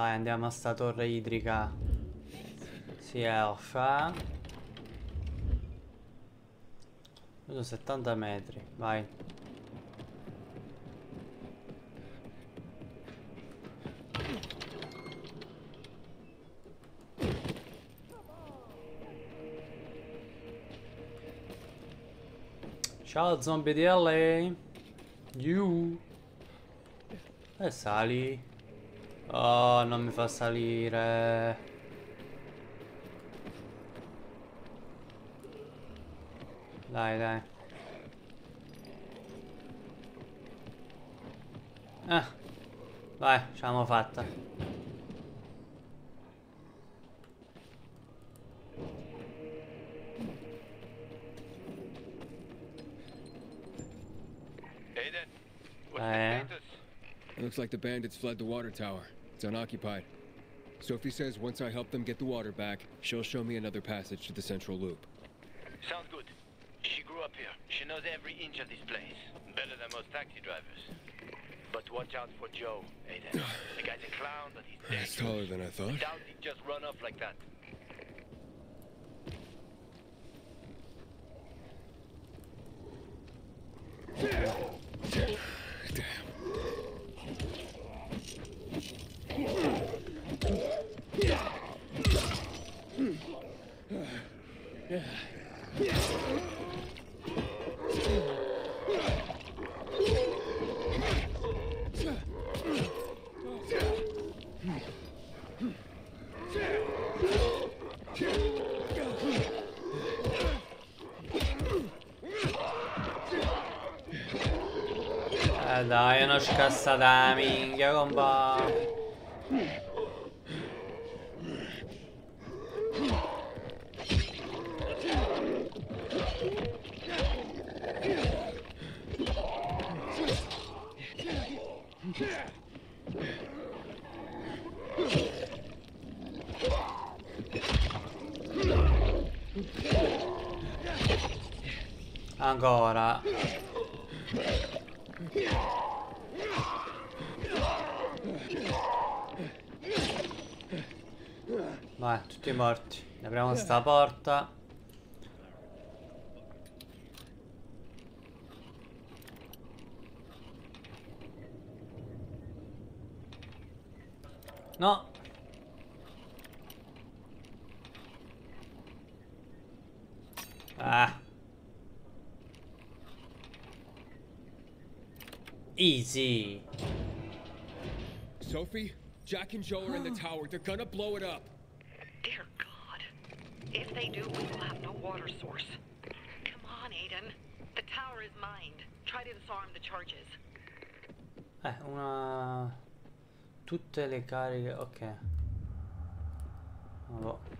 Vai, andiamo a sta torre idrica. Si alfa. 70 metri, vai. Ciao zombie di LA. You. E sali. Oh, non mi fa salire. Dai, dai. Vai, ce l'abbiamo fatta. Aiden, what it looks like the bandits fled the water tower. It's unoccupied. Sophie says once I help them get the water back, she'll show me another passage to the Central Loop. Sounds good. She grew up here. She knows every inch of this place. Better than most taxi drivers. But watch out for Joe, Aiden. The guy's a clown, but he's dangerous. That's taller than I thought. I doubt he'd just run off like that. Dai, una scassata minchia compa. Ancora. Vai, tutti morti. Apriamo sta porta. No. Ah. Easy. Sophie, Jack and Joe are in the tower. They're gonna blow it up. Dear God. If they do, we will have no water source. Come on, Aiden. The tower is mined. Try to disarm the charges. Una... Tutte le cariche... Ok. Allora.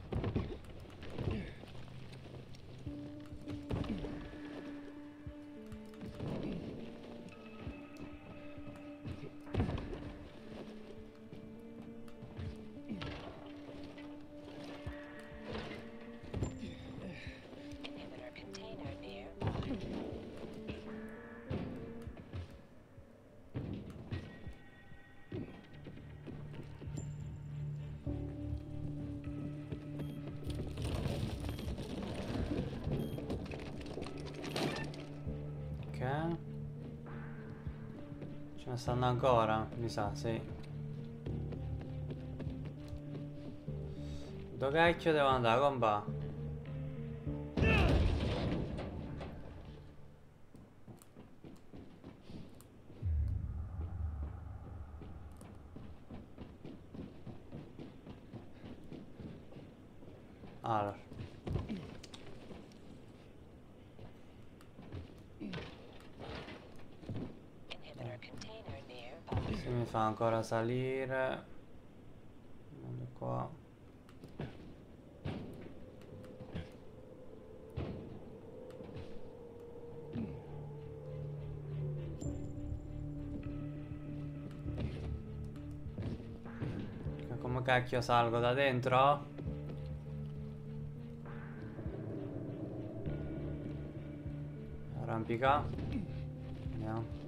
Ce ne stanno ancora, mi sa, sì. Dove cacchio devo andare, compa? Allora. Mi fa ancora salire. Andiamo qua. Come cacchio salgo da dentro? Arrampica. Andiamo.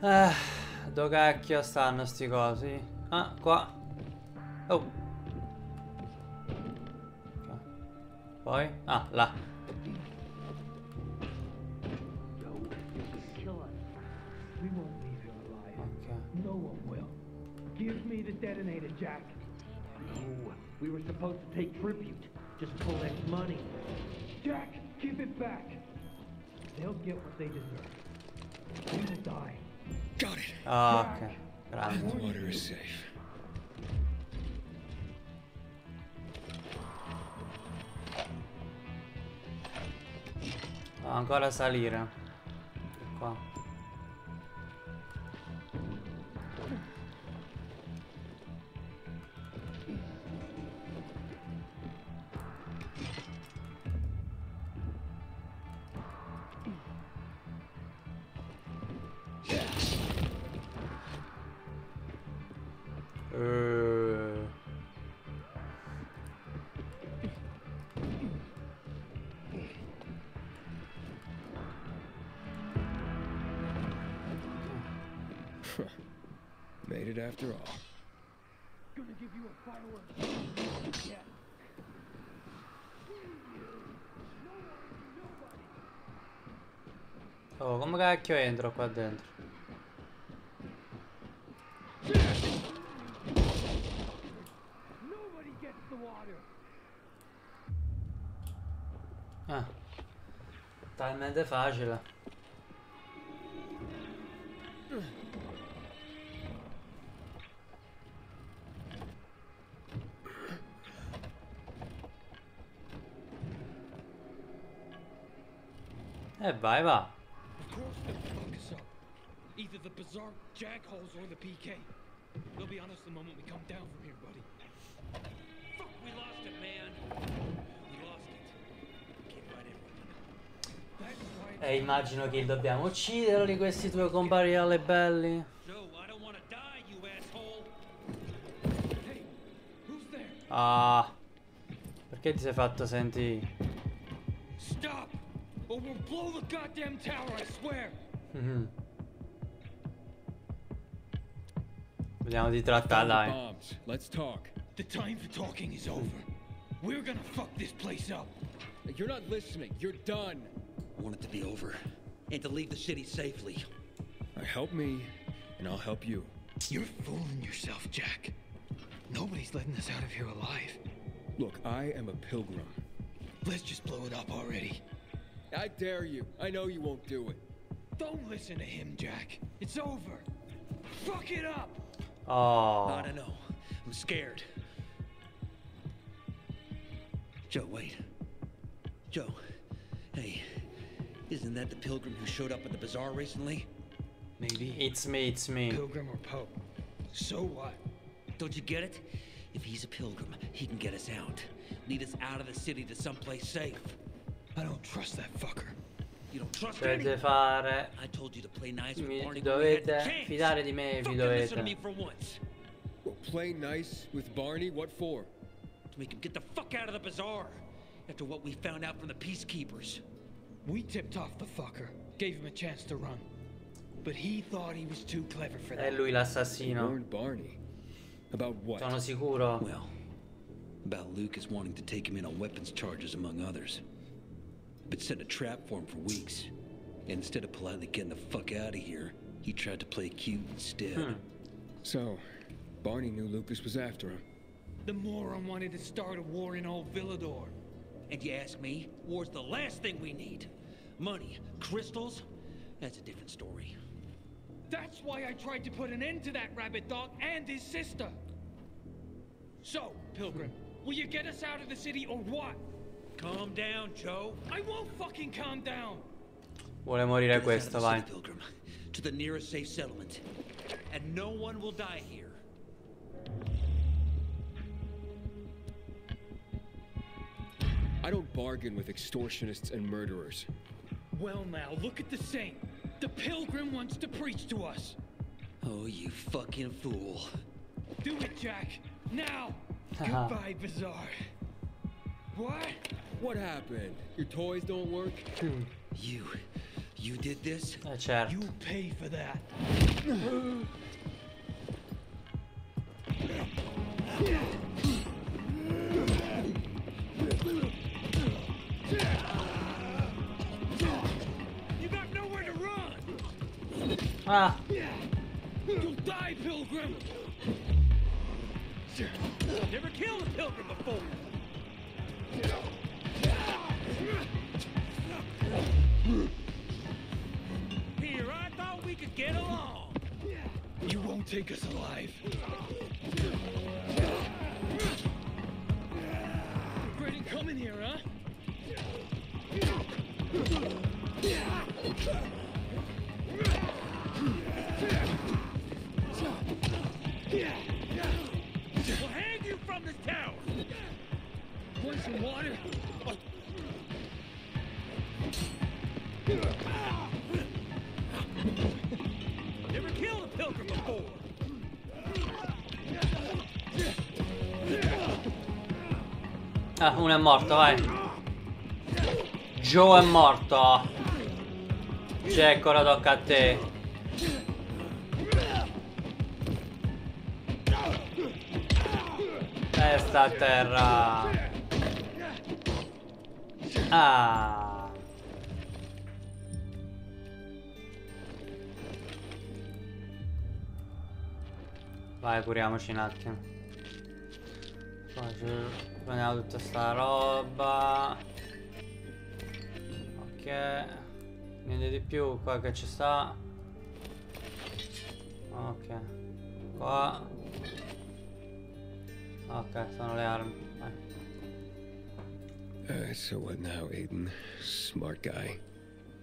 Dove cacchio stanno sti cosi? Ah, qua. Oh. Poi? Ah, là. Give me the detonator, Jack. No, we were supposed to take tribute. Just collect money. Jack, give it back. They'll get what they deserve. We will die. Got it. Oh, okay. The water is safe. Oh, ancora salire. Qua. Made it after all. Gonna give you a firework. Yeah. Oh, come cacchio entro qua dentro? Nobody gets the water. Ah. Talmente facile. Vai va. Of course they'll fuck us up. Either the bizarre jag holes or the PK. They'll be on us the moment we come down from here, buddy. Fuck, we lost it, man. We lost it. Get right in. E immagino che dobbiamo ucciderli questi due compari alle belli. No, I don't want to die, you asshole. Hey, who's there? Ah. Perché ti sei fatto sentire? Stop. Or we'll blow the goddamn tower, I swear. Vediamo di trattarla. Let's talk. The time for talking is over. We're gonna fuck this place up. You're not listening. You're done. I want it to be over and to leave the city safely. Help me, and I'll help you. You're fooling yourself, Jack. Nobody's letting us out of here alive. Look, I am a pilgrim. Let's just blow it up already. I dare you. I know you won't do it. Don't listen to him, Jack. It's over. Fuck it up. Oh. I don't know. I'm scared. Joe, wait. Joe, hey, isn't that the pilgrim who showed up at the bazaar recently? Maybe. It's me, it's me. Pilgrim or Pope. So what? Don't you get it? If he's a pilgrim, he can get us out. Lead us out of the city to someplace safe. I don't trust that fucker. You don't trust me. I told you to play nice with Barney. Dovete fidare di me, vi dovete. Listen to me for once. Well, play nice with Barney? What for? To make him get the fuck out of the bazaar. After what we found out from the peacekeepers. We tipped off the fucker. Gave him a chance to run. But he thought he was too clever for that. È lui l'assassino. Warned Barney. About what? Sono sicuro. Well, about Lucas wanting to take him in on weapons charges, among others. But set a trap for him for weeks. And instead of politely getting the fuck out of here, he tried to play cute instead. So, Barney knew Lucas was after him. The moron wanted to start a war in old Villedor. And you ask me, war's the last thing we need. Money, crystals, that's a different story. That's why I tried to put an end to that rabbit dog and his sister. So, Pilgrim, will you get us out of the city or what? Calm down, Joe. I won't fucking calm down. Vuole morire questo, vai. Pilgrim, to the nearest safe settlement, and no one will die here. I don't bargain with extortionists and murderers. Well, now look at the saint. The Pilgrim wants to preach to us. Oh, you fucking fool! Do it, Jack. Now. Goodbye, bazaar. What? What happened? Your toys don't work? You did this? Certo. You pay for that. Ah. You'll die, pilgrim. Never killed a pilgrim before. Here, I thought we could get along. You won't take us alive. Regretting coming here, huh? We'll hang you from this tower. Want some water? Oh. Never killed a pilgrim before. Ah, uno è morto, vai. Joe è morto. Jack, ora tocca a te. Testa a terra. Ah. Vai, curiamoci un attimo. Poi prendiamo tutta sta roba. Ok. Niente di più qua che ci sta. Ok. Qua. Okay, sono le armi. So what now, Aiden? Smart guy.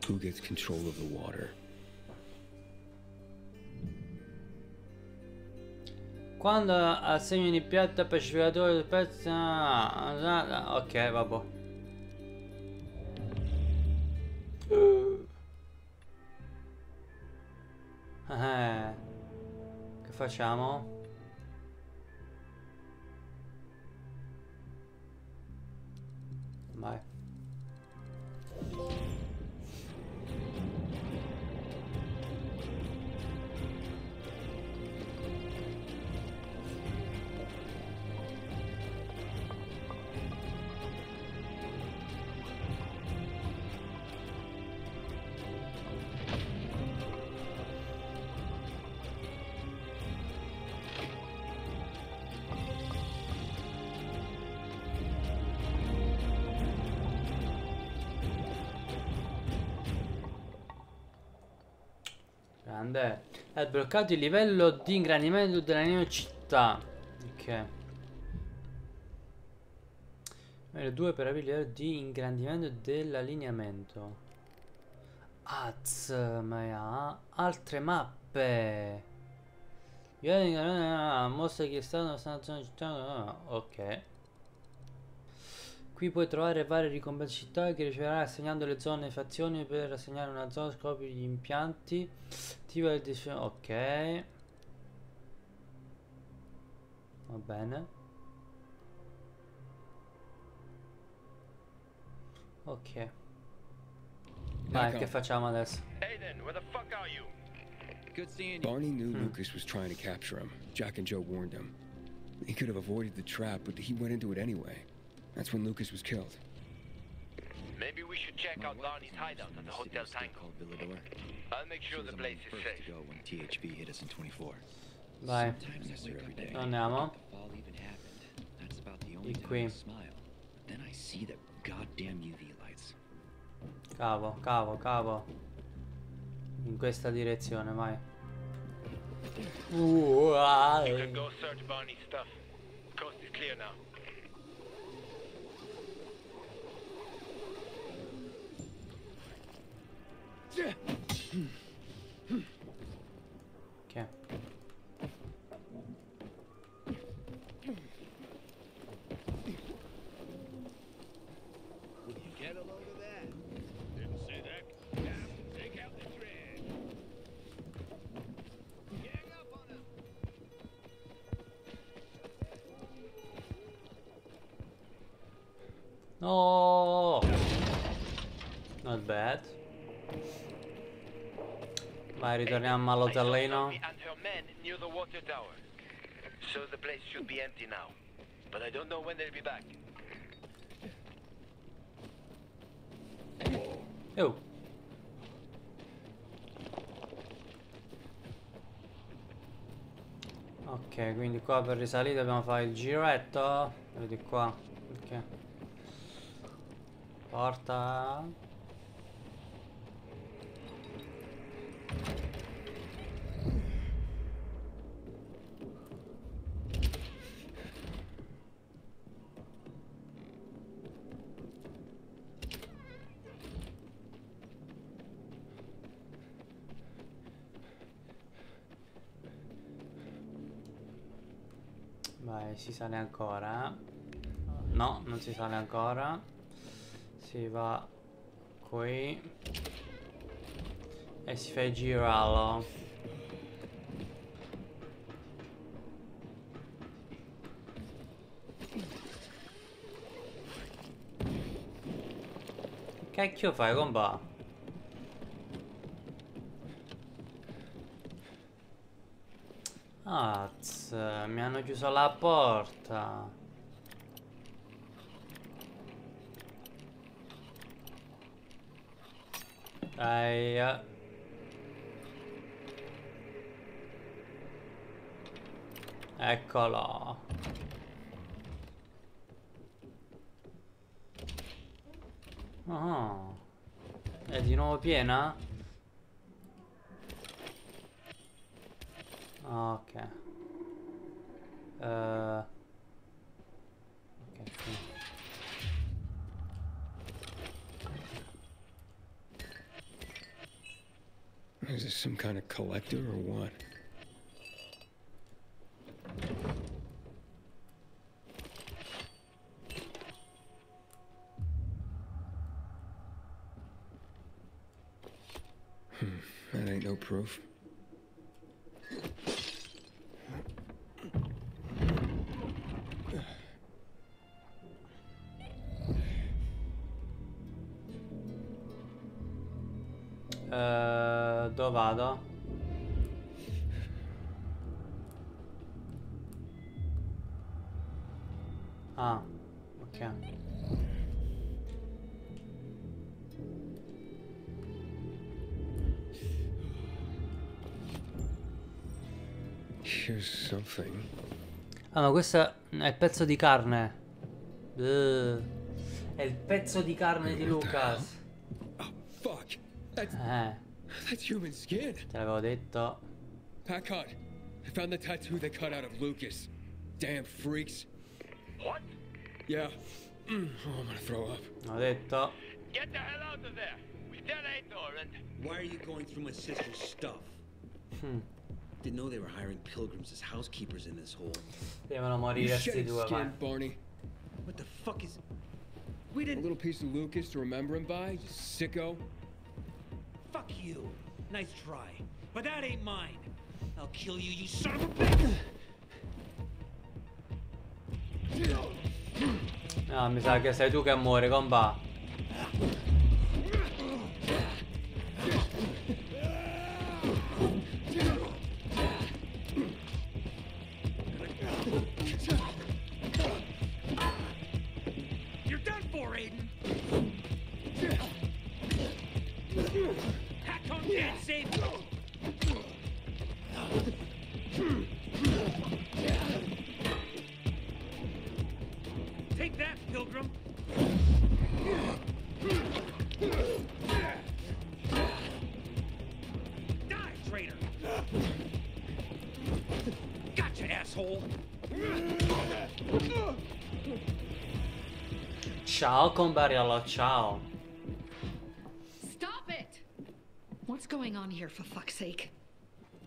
Who gets control of the water? Quando assegno di piatta per scivolatore del pezzo. Ok, vabbè. Che facciamo? Vai. È bloccato il livello di ingranimento della mia città. Ok. 2 per aprire il livello di ingrandimento dell'allineamento. Az, ma altre mappe. Mostra che è stata una città. Ok. Qui puoi trovare varie ricompense città che riceverai assegnando le zone e fazioni. Per assegnare una zona scopri gli impianti. Attiva il decisione. Ok. Va bene. Ok. Vai, che facciamo adesso? Aiden, where the fuck are you? Good seeing you. Barney knew Lucas was trying to capture him. Jack and Joe warned him. He could have avoided the trap, but he went into it anyway. That's when Lucas was killed. Maybe we should check out Barney's hideout at the Hotel Tango. Villedor. I'll make sure the place is safe. When THB hit us in 24. Bye. Andiamo. That's about the only time I smile. Then I see the goddamn UV lights. Cavo, cavo, cavo. In questa direzione, vai. You can go search Barney's stuff. Coast is clear now. Okay. Get a load of that. Didn't say that. Now, take out the thread. Gang up on him. No. Not bad. Vai, ritorniamo all'ottellino. So the place should be empty now, but I don't know when they'll be back. Oh. Ok, quindi qua per risalire dobbiamo fare il giretto. Vedete qua. Ok. Porta. Vai, si sale ancora? No, non si sale ancora. Si va qui e si fa il giralo. Cacchio fai, compa? Az, mi hanno chiuso la porta. Dai. Eccolo. Oh. È di nuovo piena? Ok. Ok, sì. Is this some kind of collector or what? That ain't no proof. Dove vado? Ah, ok. Ah, ma questo è il pezzo di carne. È il pezzo di carne di Lucas. That's human skin. Te l'avevo detto. Packard, I found the tattoo they cut out of Lucas. Damn freaks. What? Yeah. Oh, I'm gonna throw up. Ho detto. Get the hell out of there. We tell Ador and... Why are you going through my sister's stuff? Didn't know they were hiring pilgrims as housekeepers in this hole. Devono morire questi due, vai. Barney. What the fuck is? We didn't. A little piece of Lucas to remember him by, you sicko. Fuck you. Nice try. But that ain't mine. I'll kill you, you son of a bitch! No, mi sa che sei tu che muori, compa. You're done for, Aiden! Can't save you. Take that, pilgrim. Die, traitor. Gotcha, asshole. Ciao, Combariello, ciao. What's going on here, for fuck's sake?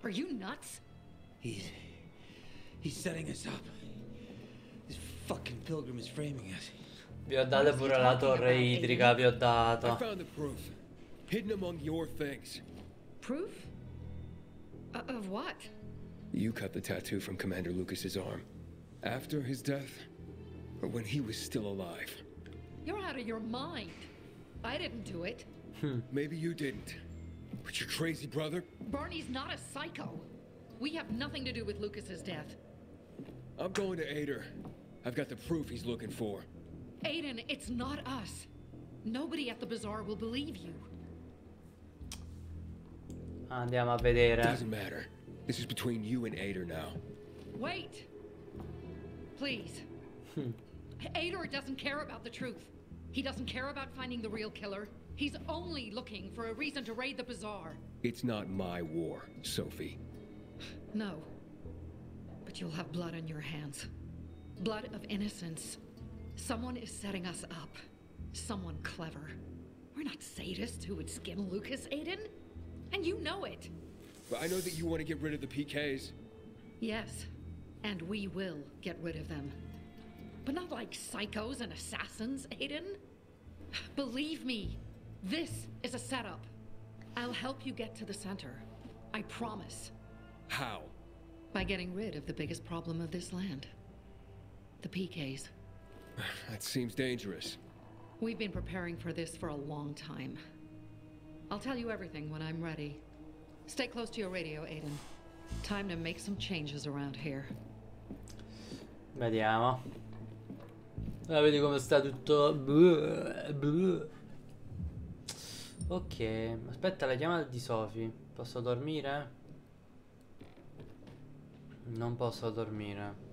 Are you nuts? He's setting us up. This fucking pilgrim is framing us. Vi ho dato pure la torre idrica, vi ho dato. I found the proof. Hidden among your things. Proof? Of what? You cut the tattoo from Commander Lucas's arm. After his death? Or when he was still alive? You're out of your mind. I didn't do it. Maybe you didn't. But your crazy brother? Barney's not a psycho. We have nothing to do with Lucas's death. I'm going to Ador. I've got the proof he's looking for. Aiden, it's not us. Nobody at the bazaar will believe you. Andiamo a vedere. Doesn't matter. This is between you and Ador now. Wait. Please. Ador doesn't care about the truth. He doesn't care about finding the real killer. He's only looking for a reason to raid the bazaar. It's not my war, Sophie. No. But you'll have blood on your hands. Blood of innocence. Someone is setting us up. Someone clever. We're not sadists who would skin Lucas, Aiden. And you know it. But I know that you want to get rid of the PKs. Yes. And we will get rid of them. But not like psychos and assassins, Aiden. Believe me, this is a setup. I'll help you get to the center. I promise. How? By getting rid of the biggest problem of this land. The PKs. That seems dangerous. We've been preparing for this for a long time. I'll tell you everything when I'm ready. Stay close to your radio, Aiden. Time to make some changes around here. Vediamo. Allora, vedi come sta tutto. Ok, aspetta la chiamata di Sophie. Posso dormire? Non posso dormire.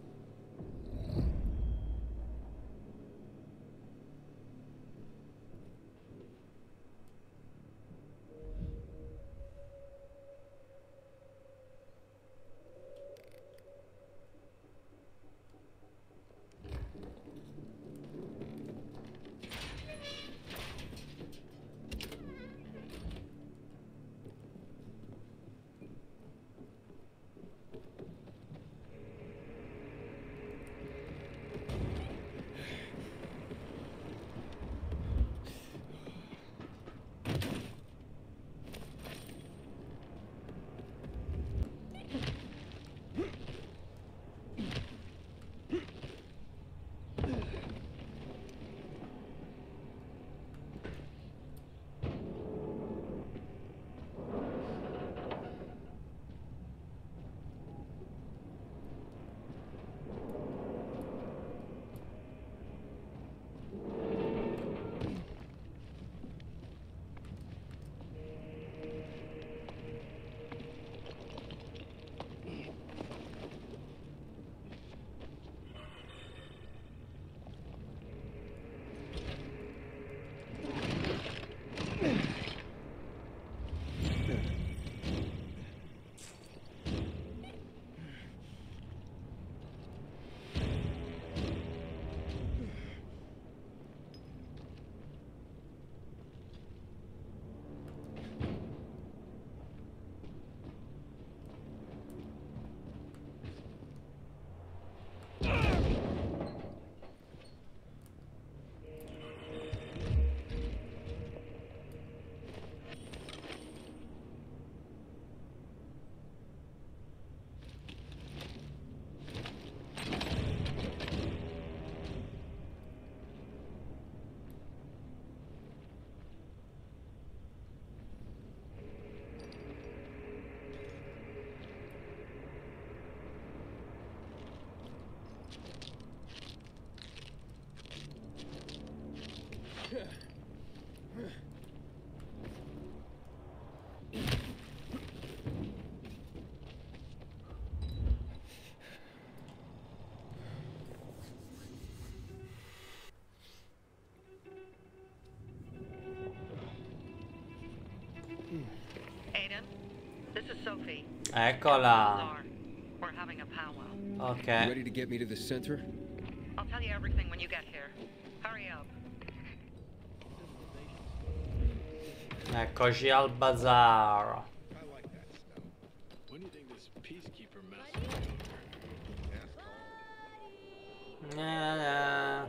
Aiden, this is Sophie. Eccola. We're having a powwow. Okay. You ready to get me to the center? I'll tell you everything when you get here. Hurry up. Eccoci al bazaar. I like that stuff. When do you think this peacekeeper mess is over? Nah.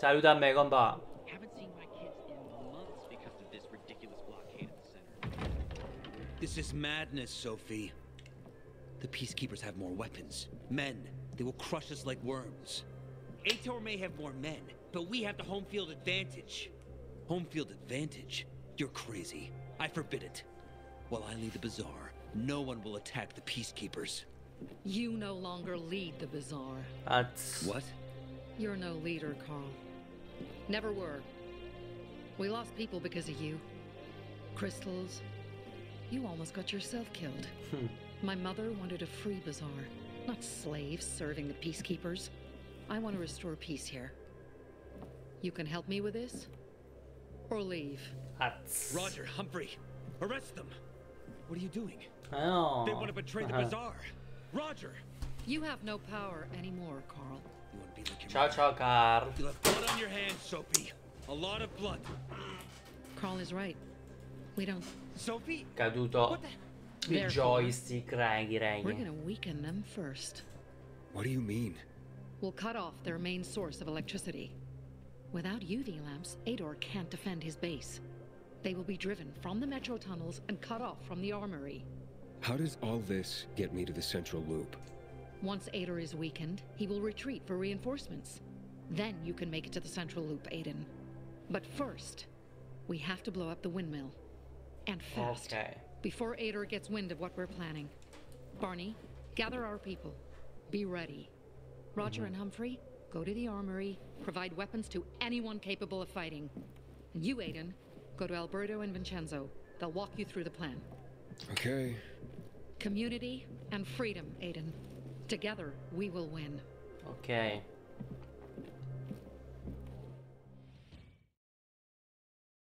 Saluta me, compa. Haven't seen my kids in months because of this ridiculous blockade at the center. This is madness, Sophie. The peacekeepers have more weapons. Men. They will crush us like worms. Ator may have more men, but we have the home field advantage. Home field advantage? You're crazy. I forbid it. While I lead the bazaar, no one will attack the peacekeepers. You no longer lead the bazaar. What? You're no leader, Carl. Never were. We lost people because of you. Crystals. You almost got yourself killed. My mother wanted a free bazaar, not slaves serving the peacekeepers. I want to restore peace here. You can help me with this, or leave. Roger, Humphrey, arrest them. What are you doing? Oh. They want to betray the bazaar. Roger, you have no power anymore, Carl. You want to be like your Carl. You left blood on your hands, Sophie. A lot of blood. Carl is right. We don't. Sophie. Caduto. Il joystick, raghi. We're gonna weaken them first. What do you mean? We'll cut off their main source of electricity. Without UV lamps, Ador can't defend his base. They will be driven from the metro tunnels and cut off from the armory. How does all this get me to the Central Loop? Once Ador is weakened, he will retreat for reinforcements. Then you can make it to the Central Loop, Aiden. But first, we have to blow up the windmill. And fast. Okay. Before Ador gets wind of what we're planning. Barney, gather our people. Be ready. Roger and Humphrey, go to the armory, provide weapons to anyone capable of fighting. And you, Aiden, go to Alberto and Vincenzo. They'll walk you through the plan. Okay. Community and freedom, Aiden. Together, we will win. Okay.